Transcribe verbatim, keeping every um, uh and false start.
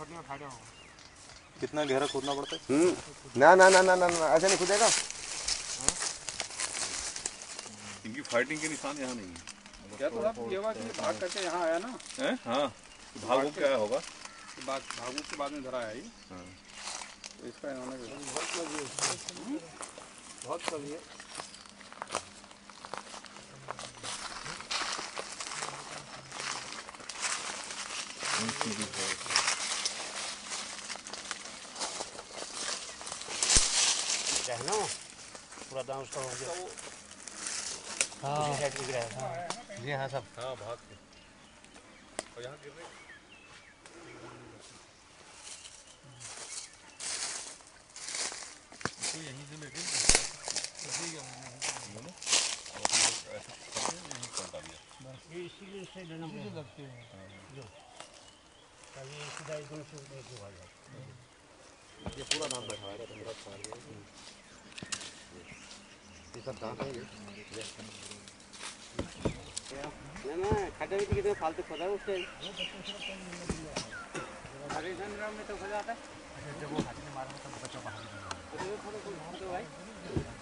खोदने फायदा होगा। कितना गहरा खोदना पड़ता है? हम्म ना ना ना ना ना ऐसा नहीं खुदेगा। इनकी फाइटिंग के निशान यहाँ नहीं है। क्या तो आप लेवा के भाग करके यहाँ आया ना? हैं हाँ। भागों क्या होगा? भाग भागों के बाद में धरा है ये। हाँ। इसका इन्होंने बहुत लगी है। बहुत लगी है। कहना पूरा दाम उसका हो गया। हाँ उसी साइड दिख रहा है। जी हाँ सब। हाँ भाग के। और यहाँ गिर रहे हैं। तो यहीं से लेके सभी यहाँ ना ऐसा कर दिया। ये इसीलिए से डरना लगते हैं। अभी सीधा इधर से उधर से भाग जाओ। ये पूरा दांत बैठा है पूरा सारे। ये सब दांत है ये। ना खाता भी कितने फालतू खोदा है उससे। अरे जनराम में तो खोदा था। जब वो हाथी ने मारा था बच्चा बाहर निकला। तो ये थोड़ा कोई भाग दो भाई।